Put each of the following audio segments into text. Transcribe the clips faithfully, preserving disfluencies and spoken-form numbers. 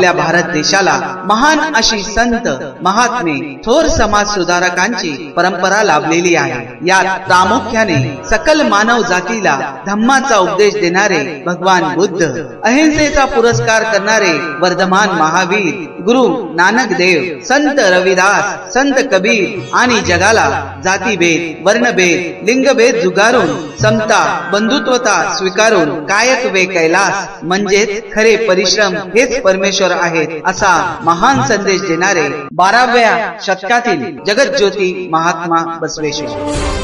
आपल्या भारत देशाला महान अशी संत महात्मे थोर समाज सुधारकांची परंपरा लाभलेली आहे। यात प्रामुख्याने सकल मानव जातीला धम्माचा उपदेश देणारे भगवान बुद्ध, अहिंसेचा पुरस्कार करणारे वर्धमान महावीर गुरु नानक देव, संत रविदास, संत कबीर आणि जगाला जातीभेद, वर्णभेद, लिंगभेद झुगारून समता बंधुत्वता स्वीकारून कायकवे कैलास म्हणजे खरे परिश्रम हेच परमेश्वर आहेत असा महान संदेश देणारे बाराव्या शतकातील जगत ज्योती महात्मा बसवेश्वर।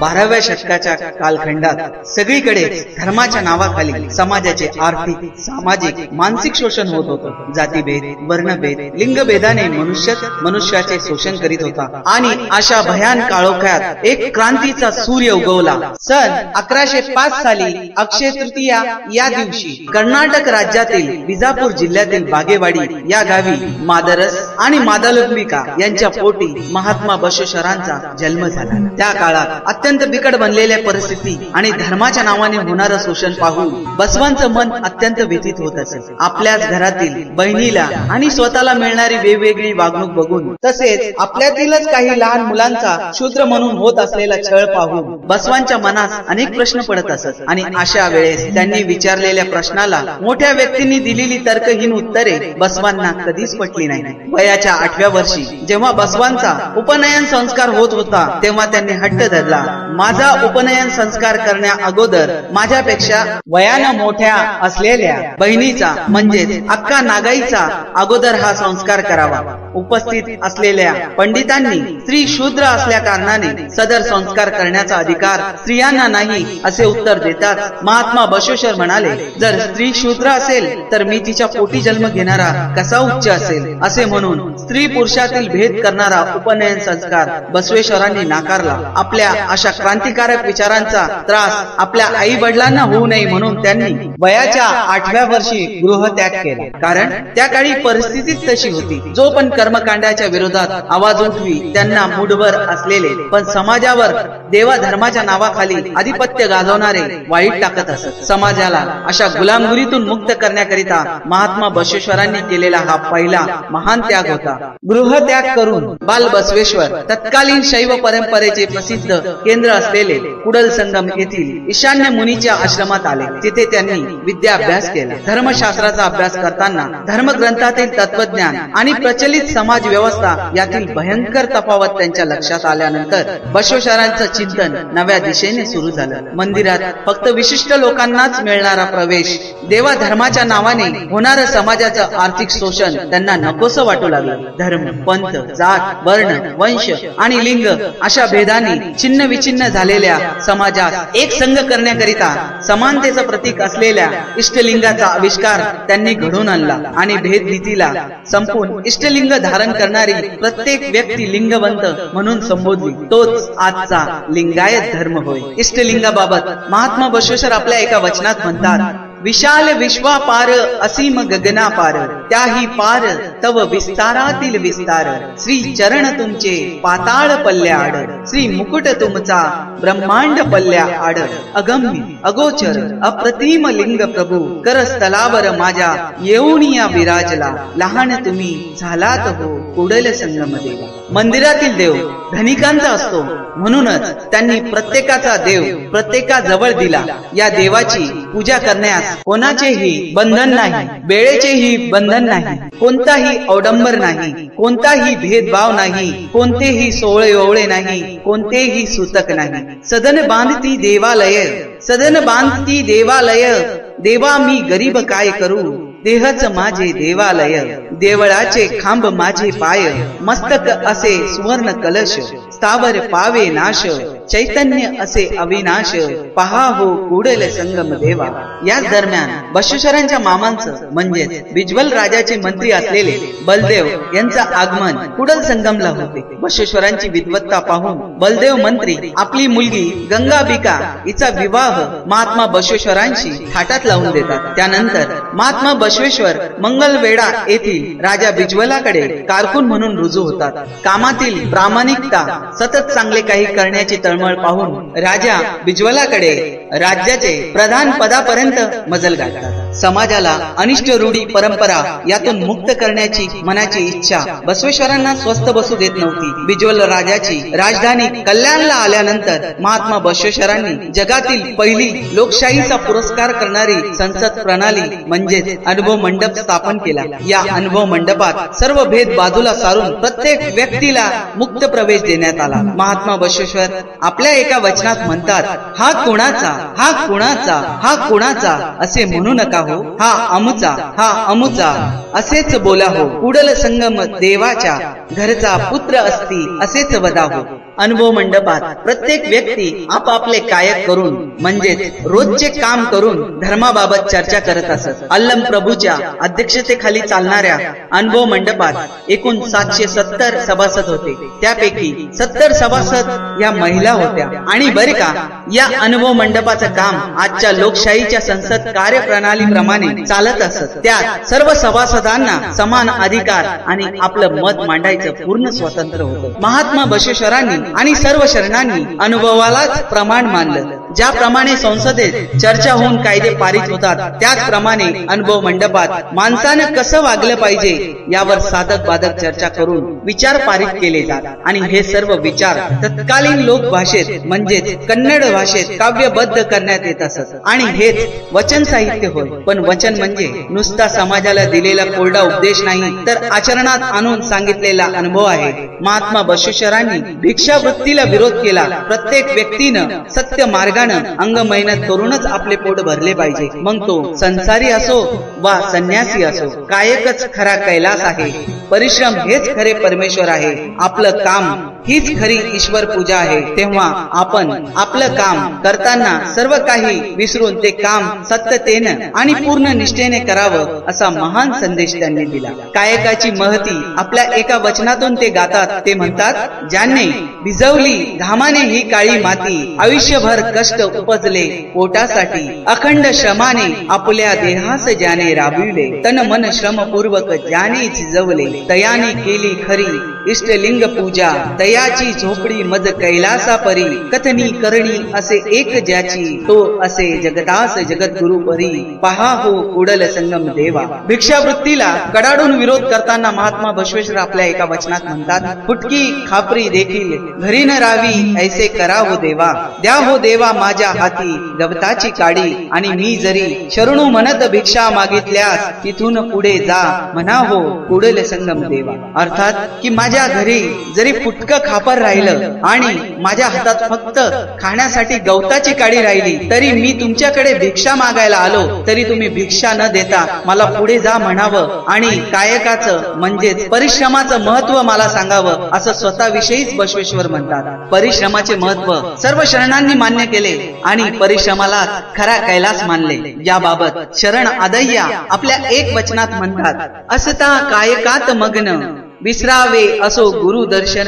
बाराव्या षटकाच्या कालखंडात सगळीकडे धर्माच्या नावाखाली समाजाचे आर्थिक, सामाजिक, मानसिक शोषण होत होतं। जातीभेद, वर्णभेद, लिंगभेदाने मनुष्य मनुष्याचे शोषण करीत होता आणि अशा भयान काळोख्यात एक क्रांतीचा सूर्य उगवला। सन अकराशे पाच साली अक्षय तृतीया या दिवशी कर्नाटक राज्यातील विजापूर जिल्ह्यातील बागेवाडी या गावी मादरस आणि मादालुग्मिका यांच्या पोटी महात्मा बसवेश्वरांचा जन्म झाला। त्या काळात अत्यंत बिकट बनलेल्या परिस्थिती आणि धर्माच्या नावाने होणारं शोषण पाहून बसवांचं मन अत्यंत व्यथित होत असे। आपल्याच घरातील बहिणीला आणि स्वतःला मिळणारी वेगवेगळी वागणूक बघून तसेच आपल्यातीलच काही लहान मुलांचा शूद्र म्हणून होत असलेला छळ पाहून बसवांच्या मनास अनेक प्रश्न पडत असत आणि अशा वेळेस त्यांनी विचारलेल्या प्रश्नाला मोठ्या व्यक्तींनी दिलेली तर्कहीन उत्तरे बसवांना कधीच पटली नाही। वयाच्या आठव्या वर्षी जेव्हा बसवांचा उपनयन संस्कार होत होता तेव्हा त्यांनी हट्ट धरला, माझा उपनयन संस्कार करण्या अगोदर माझ्यापेक्षा वयानं मोठ्या असलेल्या बहिणीचा म्हणजेच अक्का नागाईचा अगोदर हा संस्कार करावा। उपस्थित असलेल्या पंडितांनी स्त्री शूद्र असल्या कारणाने सदर संस्कार करण्याचा अधिकार स्त्रियांना नाही असे उत्तर देताच महात्मा बसवेश्वर म्हणाले, जर स्त्री शूद्र असेल तर मी तिच्या पोटी जन्म घेणारा कसा उच्च असेल असे म्हणून स्त्री पुरुषातील भेद करणारा उपनयन संस्कार बसवेश्वरांनी नाकारला। आपल्या अशा क्रांतिकारक विचारांचा त्रास आपल्या आई वडिलांना होऊ नये म्हणून त्यांनी वयाच्या आठव्या वर्षी गृहत्याग केला, कारण त्या काळी परिस्थितीच तशी होती। जो पण कर्मकांडाच्या विरोधात आवाज उठवी त्यांना मुठभर असलेले पण समाजावर देवा धर्माच्या नावाखाली आधिपत्य गाजवणारे वाईट टाकत असत। समाजाला अशा गुलामगिरीतून मुक्त करण्याकरिता महात्मा बसवेश्वरांनी केलेला हा पहिला महान त्याग होता। गृहत्याग करून बाल बसवेश्वर तत्कालीन शैव परंपरेचे प्रसिद्ध केंद्र असलेले उडल संगम येथील ईशान्य मुनीच्या आश्रमात आले। तिथे त्यांनी विद्या अभ्यास केला। धर्मशास्त्राचा अभ्यास करताना धर्मग्रंथातील तत्वज्ञान आणि प्रचलित समाज व्यवस्था यातील भयंकर तफावत त्यांच्या लक्षात आल्यानंतर बसवेश्वरांचं चिंतन नव्या दिशेने सुरू झालं। मंदिरात फक्त विशिष्ट लोकांनाच मिळणारा प्रवेश, देवा धर्माच्या नावाने होणारं समाजाचं आर्थिक शोषण त्यांना नकोसं वाटू लागलं। धर्म, पंथ, जात, वर्ण, वंश आणि लिंग अशा भेदाने चिन्ह विचिन्न झालेल्या समाजात एक संघ करण्याकरिता समानतेचं प्रतीक असलेल्या इष्टलिंगाचा आविष्कार त्यांनी घडून आणला आणि भेदनीतीला संपूर्ण इष्टलिंग धारण करणारी प्रत्येक व्यक्ती लिंगवंत म्हणून संबोधली। तोच आजचा लिंगायत धर्म होय। इष्टलिंगाबाबत महात्मा बसवेश्वर आपल्या एका वचनात म्हणतात, विशाल विश्वापार असीम गगनापार त्याही पार तव विस्तारातील विस्तार, श्री चरण तुमचे पाताळ पल्ल्या आडळ, श्री मुकुट तुमचा ब्रह्मांड पल्ल्या आडळ, अगम्य अगोचर अप्रतिम लिंग प्रभू करस्तलावर माझ्या येऊनिया विराजला, लहान तुम्ही झालात हो उडल संगम देवा। मंदिरातील देव धनिकांचा असतो म्हणूनच त्यांनी प्रत्येकाचा देव प्रत्येकाजवळ दिला। या देवाची पूजा करण्यास कोणाचेही बंधन नाही, वेळेचेही बंधन नाही, कोणताही अवडंबर नाही, कोणताही भेदभाव नाही, कोणतेही सोहळे ओवळे नाही, कोणतेही सूतक नाही। सदन बांधती देवालय सदन बांधती देवालय, देवा मी गरीब काय करू, देहच माझे देवालय, देवळाचे खांब माझे पाय, मस्तक असे सुवर्ण कलश स्थावर पावे नाश, चैतन्य असे अविनाश पहा हो उडल संगम देवा। याच दरम्यान बसवेश्वरांच्या मामांचं म्हणजे बिज्वल राजाचे मंत्री असलेले बलदेव यांचा आगमन उडल संगमला होते। बसवेश्वरांची विद्वत्ता पाहून बलदेव मंत्री आपली मुलगी गंगाबिका हिचा विवाह महात्मा बसवेश्वरांशी थाटात लावून देतात। त्यानंतर महात्मा बसवेश्वर मंगलवेढा येथील राजा बिज्वलाकडे कारकून म्हणून रुजू होतात। कामातील प्रामाणिकता सतत चांगले काही करण्याची तळमळ पाहून राजा बिज्वलाकडे राज्याचे प्रधान पदापर्यंत मजल गाठतात। समाजाला अनिष्ट रूढी परंपरा यातून मुक्त करण्याची मनाची इच्छा बसवेश्वरांना स्वस्थ बसू देत नव्हती। बिज्वल राजाची राजधानी कल्याणला आल्यानंतर महात्मा बसवेश्वरांनी जगातील पहिली लोकशाहीचा पुरस्कार करणारी संसद प्रणाली म्हणजेच अनुभव मंडप स्थापन केला। या अनुभव मंडपात सर्व भेद बाजूला सारून प्रत्येक व्यक्तीला मुक्त प्रवेश देण्यात आला। महात्मा बसवेश्वर आपल्या एका वचनात म्हणतात, हा कोणाचा हा कोणाचा हा कोणाचा असे म्हणू नका हो, हा अमुचा हा अमुचा असेच बोला हो, उडल संगम देवाच्या घरचा पुत्र असती असेच वदा हो। अनुभव मंडपात प्रत्येक व्यक्ती आपापले कायक करून म्हणजेच रोजचे काम करून धर्माबाबत चर्चा करत असत। अल्लम प्रभूच्या अध्यक्षतेखाली चालणाऱ्या अनुभव मंडपात एकूण सातशे सत्तर सभासद होते। त्यापैकी सत्तर सभासद या महिला होत्या। आणि बरे का, या अनुभव मंडपाचं काम आजच्या लोकशाहीच्या संसद कार्यप्रणालीप्रमाणे चालत असत। त्यात सर्व सभासदांना समान अधिकार आणि आपलं मत मांडायचं पूर्ण स्वातंत्र्य होतं। महात्मा बसवेश्वरांनी आणि सर्व शरणांनी अनुभवालाच प्रमाण मानलं। ज्याप्रमाणे संसदेत चर्चा होऊन कायदे पारित होतात त्याचप्रमाणे अनुभव मंडपात माणसानं कसं वागलं पाहिजे यावर साधक बाधक चर्चा करून विचार पारित केले जातात। आणि हे सर्व विचार तत्कालीन लोक भाषेत म्हणजेच कन्नड भाषेत काव्यबद्ध करण्यात येत असत। आणि हेच वचन साहित्य होय। पण वचन म्हणजे नुसता समाजाला दिलेला कोरडा उपदेश नाही, तर आचरणात आणून सांगितलेला अनुभव आहे। महात्मा बसवेश्वरांनी भिक्षावृत्तीला विरोध केला। प्रत्येक व्यक्तीनं सत्य मार्गानं अंग मेहनत करूनच आपले पोट भरले पाहिजे, मग तो संसारी असो वा संन्यासी असो। कायकच खरा कैलास आहे, परिश्रम हेच खरे परमेश्वर आहे, आपलं काम हीच खरी ईश्वर पूजा आहे। तेव्हा आपण आपलं काम करताना सर्व काही विसरून ते काम सत्यतेने आणि पूर्ण निष्ठेने करावं असा महान संदेश त्यांनी दिला। कायकाची महती आपल्या एका वचनातून ते गातात। ते म्हणतात, ज्याने भिजवली घामाने ही काळी माती, आयुष्यभर कष्ट उपजले पोटासाठी, अखंड श्रमाने आपल्या देहास ज्याने राबविले, तन मन श्रमपूर्वक ज्याने झिजवले, तयाने केली खरी इष्टलिंग पूजा, तयाची झोपडी मज कैलासा परी, कथनी करणी असे एक ज्याची, तो असे जगदास जगद्गुरु परी, पहा हो उडल संगम देवा। भिक्षावृत्तीला कडाडून विरोध करताना महात्मा बसवेश्वर आपल्या एका वचनात म्हणतात, फुटकी खापरी देखील घरी न रावी, ऐसे करा हो देवा, द्या हो देवा माझ्या हाती गवताची काडी, आणि मी जरी शरणू म्हणत भिक्षा मागितल्यास तिथून पुढे जा, म्हणा हो उडल संगम देवा। अर्थात की माझ्या घरी जरी फुटक खापर राहिलं आणि माझ्या हातात फक्त खाण्यासाठी गवताची काडी राहिली, तरी मी तुमच्याकडे भिक्षा मागायला आलो तरी तुम्ही भिक्षा न देता मला पुढे जा म्हणावं आणि कायकाचं म्हणजेच परिश्रमाचं महत्व मला सांगावं असं स्वतःविषयीच बसवेश्वर म्हणतात। परिश्रमाचे महत्व सर्व शरणांनी मान्य केले आणि परिश्रमाला खरा कैलास मानले। याबाबत शरण आदय्या आपल्या एक वचनात म्हणतात, असता कायकात मग्न विसरावे असो गुरु दर्शन,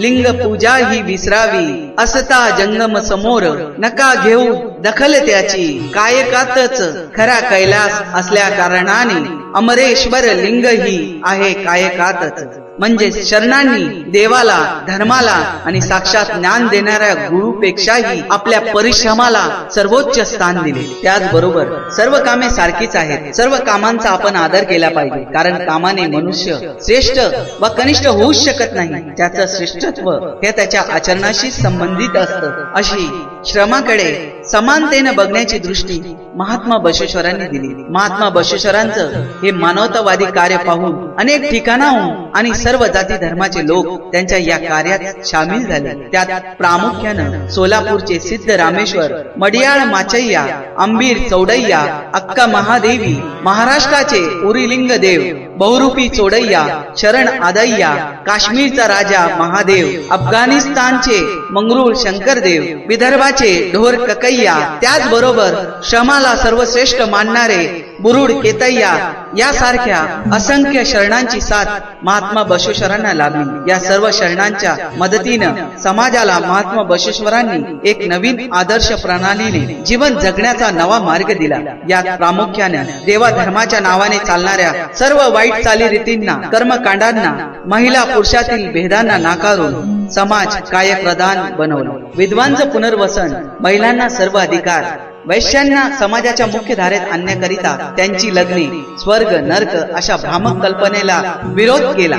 लिंग पूजा ही विसरावी असता जंगम समोर, नका घेऊ दखल त्याची कायकातच खरा कैलास असल्या कारणाने, अमरेश्वर लिंग ही आहे कायकातच। म्हणजे शरणांनी देवाला धर्माला आणि साक्षात ज्ञान देणाऱ्या गुरुपेक्षाही आपल्या परिश्रमाला सर्वोच्च स्थान दिले। त्याचबरोबर सर्व कामे सारखीच आहेत, सर्व कामांचा आपण आदर केला पाहिजे, कारण कामाने मनुष्य श्रेष्ठ व कनिष्ठ होऊ शकत नाही। त्याचं श्रेष्ठत्व हे त्याच्या आचरणाशी संबंधित असतं। अशी श्रमाकडे समानतेने बघण्याची दृष्टी महात्मा बसवेश्वरांनी दिली। महात्मा बसवेश्वरांचं हे मानवतावादी कार्य पाहून अनेक ठिकाणाहून आणि सर्व जाती धर्माचे लोक त्यांच्या या कार्यात सामील झाले। त्यात प्रामुख्यानं सोलापूरचे सिद्ध रामेश्वर, मडियाळ माचय्या, अंबीर चौडय्या, अक्का महादेवी, महाराष्ट्राचे उरीलिंग देव, बहुरूपी चोडय्या, शरण आदय्या, काश्मीरचा राजा महादेव, अफगाणिस्तानचे मंगरूळ शंकरदेव, विदर्भाचे ढोर ककैया, त्याचबरोबर श्रमाला सर्वश्रेष्ठ मानणारे बुरुड केतय्या यासारख्या असंख्य शरणांची साथ महात्मा बसवेश्वरांना लाभली। या सर्व शरणांच्या मदतीनं समाजाला महात्मा बसवेश्वरांनी एक नवीन आदर्श प्रणालीने जीवन जगण्याचा नवा मार्ग दिला। यात प्रामुख्याने देवा धर्माच्या नावाने चालणाऱ्या सर्व वाईट चालीरीतींना, कर्मकांडांना, महिला पुरुषातील भेदांना नाकारून समाज कायप्रधान बनवला। विधवांचं पुनर्वसन, महिलांना सर्व अधिकार, वैश्यांना समाजाच्या मुख्य धारेत आणण्याकरिता त्यांची लग्ने, स्वर्ग नर्क अशा भ्रामक कल्पनेला विरोध केला।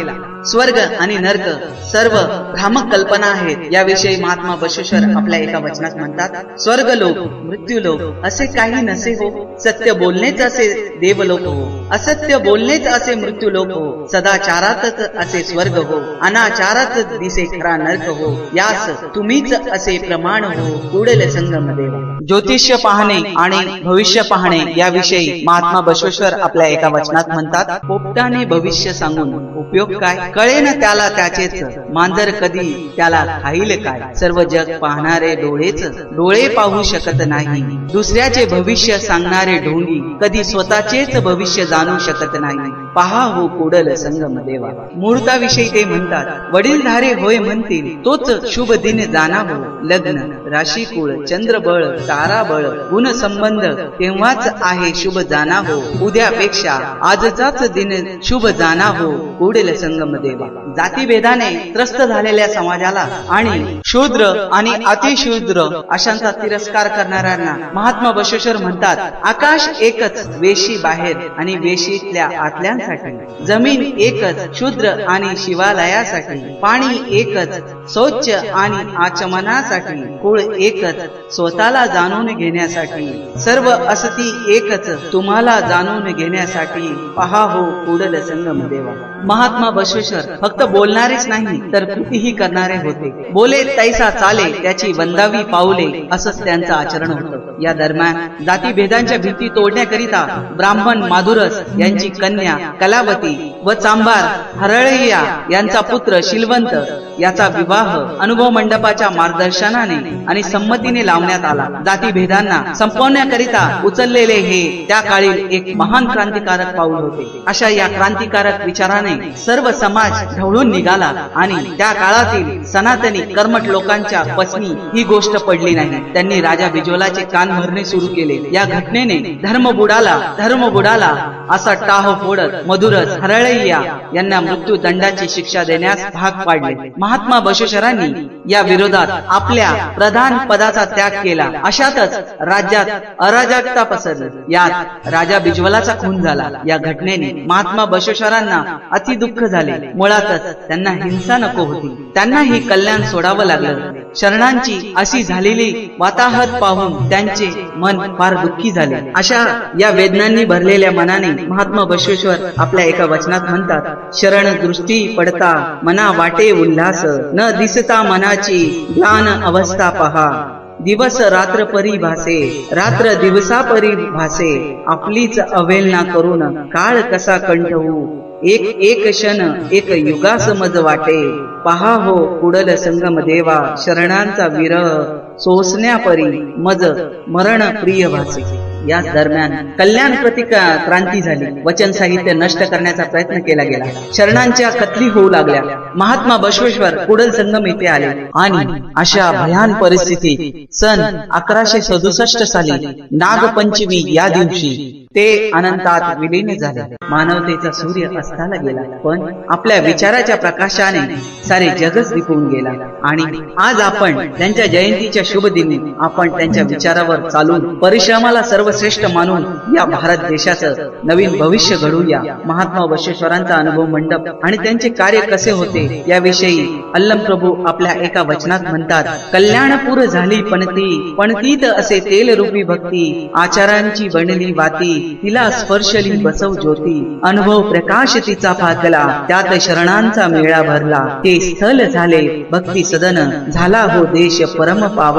स्वर्ग आणि नर्क सर्व भ्रामक कल्पना आहेत याविषयी महात्मा बसवेश्वर आपल्या एका वचनात म्हणतात, स्वर्ग लोक मृत्यू लोक असे काही नसे हो, सत्य बोलणेच असे देवलोक हो, असत्य बोलणेच असे मृत्यू लोक हो, सदाचारातच असे स्वर्ग हो, अनाचारात दिसे खरा नर्क हो, यास तुम्हीच असे प्रमाण हो उडल संगम देवा। ज्योतिष्य पाहणे आणि भविष्य पाहणे याविषयी महात्मा बसवेश्वर आपल्या एका वचनात म्हणतात, पोपटाने भविष्य सांगून उपयोग काय, कळे न त्याला त्याचेच मांजर कधी त्याला खाईल काय, सर्व जग पाहणारे डोळेच डोळे पाहू शकत नाही, दुसऱ्याचे भविष्य सांगणारे ढोंगी कधी स्वतःचेच भविष्य जाणू शकत नाही, पहा हो कोडल संगम देवा। मुहूर्ताविषयी ते म्हणतात, वडीलधारे होय म्हणतील तोच शुभ दिन जाणावं, लग्न राशी कुळ चंद्रबळ ताराबळ गुण संबंध तेव्हाच आहे शुभ जाणावं, उद्यापेक्षा आजचाच दिन शुभ जाणावं कोडल संगम देवा। जातीभेदाने त्रस्त झालेल्या समाजाला आणि शूद्र आणि अतिशूद्र अशांचा तिरस्कार करणाऱ्यांना महात्मा बसवेश्वर म्हणतात, आकाश एकच वेशी बाहेर आणि वेशीतल्या आतल्यांसाठी, जमीन एकच शूद्र आणि शिवालयासाठी, पाणी एकच शौच आणि आचमनासाठी, कुळ एकच स्वतःला जाणून घेण्यासाठी, सर्व असती एकच तुम्हाला जाणून घेण्यासाठी, पहा हो कुडल संगम देवा। महात्मा बसवेश्वर फक्त बोलणारेच नाही तर कृतीही करणारे होते। बोले तैसा चाले त्याची वंदावी पाऊले असंच त्यांचं आचरण होतं। या दरम्यान जातीभेदांच्या भीती तोडण्याकरिता ब्राह्मण माधुरस यांची कन्या कलावती व चांभार हरळैया यांचा पुत्र शिलवंत याचा विवाह अनुभव मंडपाच्या मार्गदर्शनाने आणि संमतीने लावण्यात आला। जातीभेदांना संपवण्याकरिता उचललेले हे त्या काळी एक महान क्रांतिकारक पाऊल होते। अशा या क्रांतिकारक विचाराने सर्व समाज ढवळून निघाला आणि त्या काळातील सनातनी कर्मठ लोकांच्या पसनी ही गोष्ट पडली नाही। त्यांनी राजा बिजोलाचे कान भरणे सुरू केले। या घटनेने धर्म बुडाला धर्म बुडाला असा टाह फोडत मधुरस हरळैया यांना मृत्यू दंडाची शिक्षा देण्यास भाग पाडले। महात्मा बसवेश्वरांनी या विरोधात आपल्या प्रधान पदाचा त्याग केला। अशातच राज्यात अराजकता पसरली। यात राजा बिज्वलाचा खून झाला। या घटनेने महात्मा बसवेश्वरांना अति दुःख झाले। मुळातच त्यांना हिंसा नको होती। त्यांना ही कल्याण सोडावं लागलं। शरणांची अशी झालेली वाताहत पाहून त्यांचे मन फार दुःखी झाले। अशा या वेदनांनी भरलेल्या मनाने महात्मा बसवेश्वर आपल्या एका वचनात म्हणतात, शरण दृष्टी पडता मना वाटे उल्हास, न दिसता मनाची ज्ञान अवस्था पहा, दिवस रात्र परी भासे रात्र दिवसा परी भासे, आपलीच अवहेलना करून काळ कसा कंठवू, एक एक क्षण एक युगा समज वाटे, पहा हो कुडल संगम देवा, शरणांचा विरह सोसण्यापरी मज मरण प्रिय भासे। या दरम्यान कल्याण प्रतिक क्रांती झाली। वचन साहित्य नष्ट करण्याचा प्रयत्न केला गेला। शरणांच्या कत्ली होऊ लागल्या। महात्मा बसवेश्वर कुडल संगम येथे आले आणि अशा भयान परिस्थितीत सन अकराशे सदुसष्ट साली नागपंचमी या दिवशी ते अनंतात विलीन झाले। मानवतेचा सूर्य अस्ताला गेला, पण आपल्या विचाराच्या प्रकाशाने सारे जगच दिपून गेला। आणि आज आपण त्यांच्या जयंतीच्या शुभ दिनी आपण त्यांच्या विचारावर चालून परिश्रमाला सर्वश्रेष्ठ मानून या भारत देशाचं नवीन भविष्य घडूया। महात्मा बसवेश्वरांचा अनुभव मंडप आणि त्यांचे कार्य कसे होते याविषयी अल्लम प्रभू आपल्या एका वचनात म्हणतात, कल्याणपूर झाली पण ती पण तीत असे तेलरूपी भक्ती, आचारांची बनली वाती, तिला स्पर्शली बसव ज्योती, अनुभव प्रकाश तिचा फाकला, त्यात शरणांचा मेळा भरला, ते स्थल झाले भक्ती सदन, झाला हो देश परम पावन,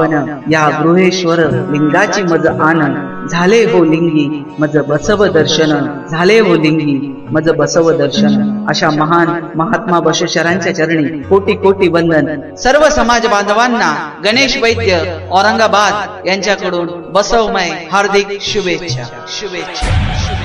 या गृहेश्वर लिंगाची मज आनंद। झाले हो लिंगी मज बसव दर्शन, झाले हो लिंगी मज बसव दर्शन। अशा महान महात्मा बसवेश्वरांच्या चरणी कोटी कोटी वंदन। सर्व समाज बांधवांना गणेश वैद्य औरंगाबाद यांच्याकडून बसवमय हार्दिक शुभेच्छा शुभेच्छा।